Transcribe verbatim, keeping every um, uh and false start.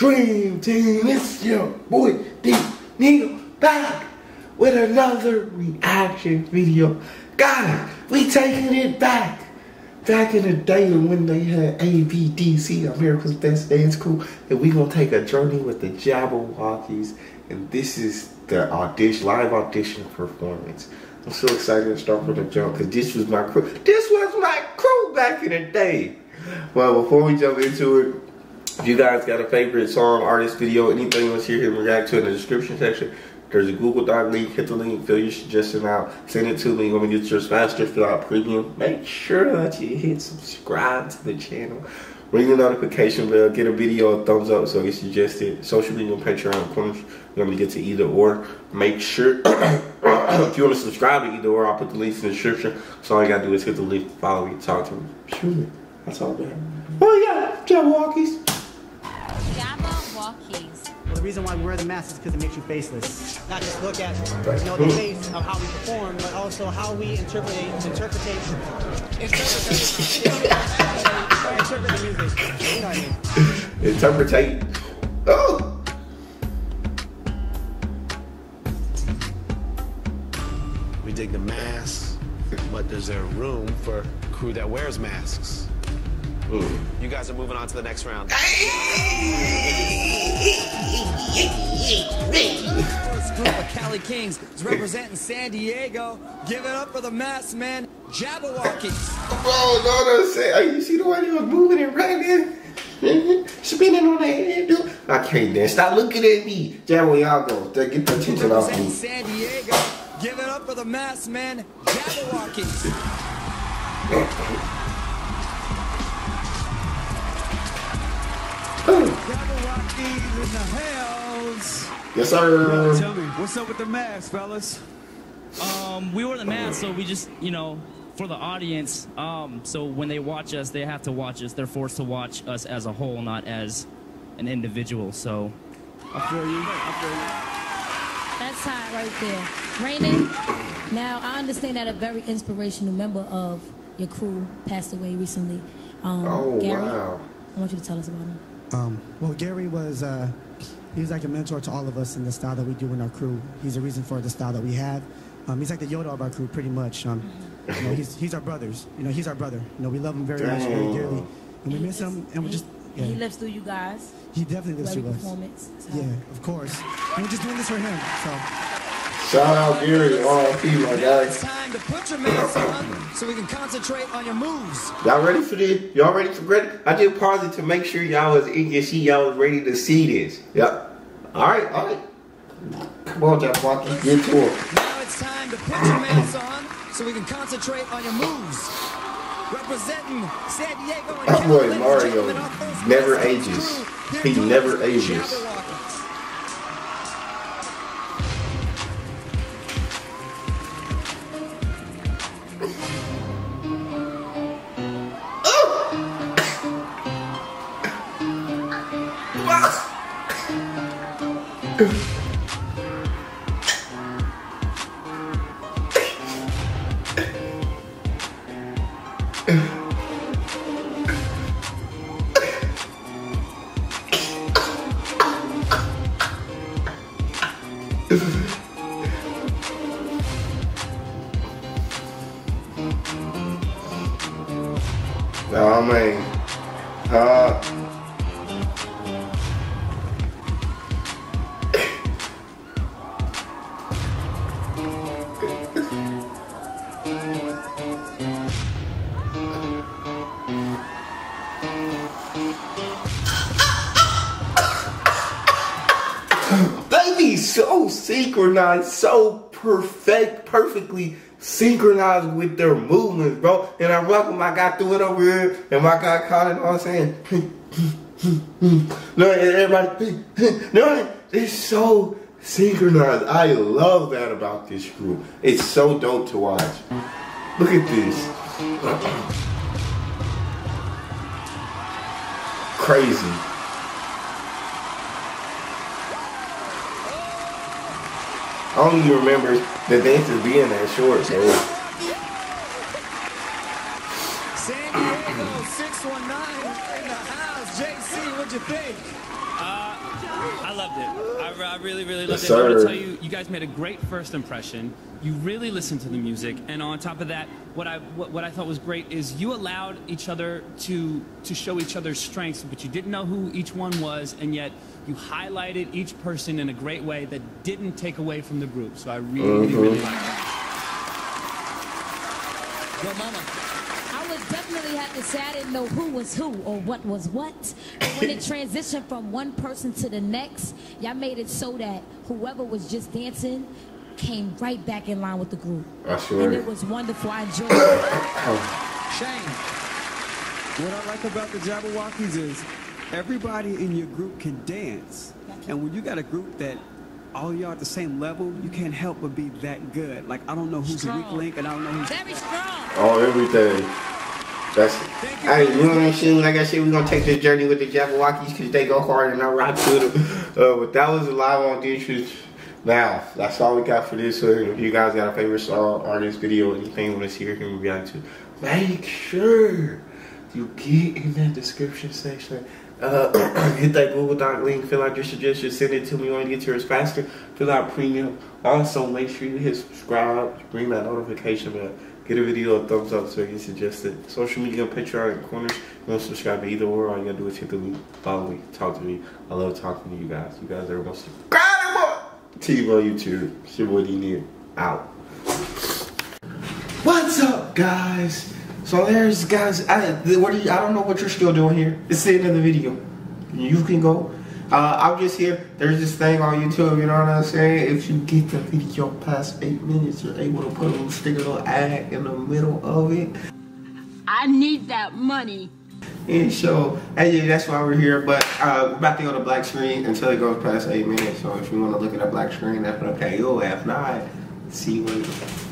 Dream Team, it's your boy D Needle back with another reaction video. Guys, we taking it back. Back in the day when they had A B D C, America's Best Dance Crew, and we gonna take a journey with the Jabbawockeez, and this is the audition, live audition performance. I'm so excited to start from the jump because this was my crew. This was my crew back in the day. Well, before we jump into it, if you guys got a favorite song, artist, video, anything you want to hear him react to in the description section, there's a Google Doc link. Hit the link, fill your suggestion out, send it to me. You want me to get yours faster, fill out premium. Make sure that you hit subscribe to the channel. Ring the notification bell, get a video a thumbs up so it's suggested. Social media and Patreon, of course, you're going to get to either or. Make sure, if you want to subscribe to either or, I'll put the links in the description. So all you got to do is hit the link, follow me, talk to me. Shoot it. That's all there. Well, yeah, Jabbawockeez. Well, the reason why we wear the mask is because it makes you faceless. Not just look at, you know, the face of how we perform, but also how we interpret interpretation. Interpret music. You know what I mean? Interpretate. Oh. We dig the masks, but there's a room for crew that wears masks. Ooh. You guys are moving on to the next round. First group of Cali Kings is representing San Diego. Give it up for the masked man, Jabbawockeez. Oh, no, no, say, you see the way he was moving it right in? Spinning on that head, dude. I can't dance. Stop looking at me. Jabbawockeez, get the attention off me. San Diego, give it up for the masked man, Jabbawockeez. Jabbawockeez in the house. Yes, sir. Tell me, what's up with the mask, fellas? Um, we wore the mask, so we just, you know, for the audience. Um, so when they watch us, they have to watch us. They're forced to watch us as a whole, not as an individual. So, I feel you. I feel you. That's hot right there, Rainin. Now I understand that a very inspirational member of your crew passed away recently. Um, oh Gary, wow! I want you to tell us about him. Um, well, Gary was, uh, he was like a mentor to all of us in the style that we do in our crew. He's the reason for the style that we have. Um, he's like the Yoda of our crew, pretty much. Um, you know, he's, he's our brothers. You know, he's our brother. You know, we love him very much, very dearly. And we miss him, and we just... Yeah. He lives through you guys. He definitely lives through us. So. Yeah, of course. And we're just doing this for him, so... Shout out Gary, all people, guys. Time to put your mask on so we can concentrate on your moves. Y'all ready for this? Y'all ready for credit? I did pause it to make sure y'all was in your seat. Y'all was ready to see this. Yep. All right, all right. Come on, Jabbawockeez, get to it. Now it's time to put your mask on so we can concentrate on your moves. Representing San Diego and That boy Mario never ages. He never ages. Oh man, uh, they be so synchronized, so perfect, perfectly synchronized with their movements, bro. And I rock with my guy, threw it over here, and my guy caught it. You know what I'm saying? No, everybody. No, they're so synchronized. I love that about this group. It's so dope to watch. Look at this. Crazy. I don't even remember the dances being that short, so. San Diego six one nine in the house. J C, what'd you think? Uh, I loved it. I, I really, really loved yes, it. Sir. I want to tell you, you guys made a great first impression. You really listened to the music, and on top of that, what I what, what I thought was great is you allowed each other to to show each other's strengths, but you didn't know who each one was, and yet you highlighted each person in a great way that didn't take away from the group. So I really, mm-hmm. really, really liked that. Yo, mama. I would definitely have to say I didn't know who was who or what was what. But when it transitioned from one person to the next, y'all made it so that whoever was just dancing came right back in line with the group. That's right. And it was wonderful. I enjoyed it. Shane, what I like about the Jabbawockeez is everybody in your group can dance. And when you got a group that all y'all at the same level, you can't help but be that good. Like, I don't know who's strong. The weak link, and I don't know who's... Very strong. Oh, everything. That's it. All right, you know what I'm saying? Like I said, we're going to take this journey with the Jabbawockeez because they go hard and I rock to them. Uh, but that was a live on Dietrich. Now, that's all we got for this. So if you guys got a favorite song, artist, video, anything you want to see or hear me react to, make sure you get in that description section. Uh, hit that Google Doc link, fill out your suggestions, send it to me. You want to get yours faster, fill out premium. Also, make sure you hit subscribe, ring that notification bell. Get a video a thumbs up so it gets suggested. Social media, Patreon, and corners. You don't subscribe to either or. All you gotta do is hit the link, follow me, talk to me. I love talking to you guys. You guys are most incredible. T-Bo YouTube. It's your boy D-Near. Out. What's up, guys? So there's guys. I what do you, I don't know what you're still doing here. It's the end of the video. You can go. Uh, I'm just here. There's this thing on YouTube, you know what I'm saying? If you get the video past eight minutes, you're able to put a little sticker, little ad in the middle of it. I need that money. And so, and yeah, that's why we're here. But uh, we're about to go to black screen until it goes past eight minutes. So if you want to look at a black screen, that's what I'm saying. Okay, oh, if not, see you later.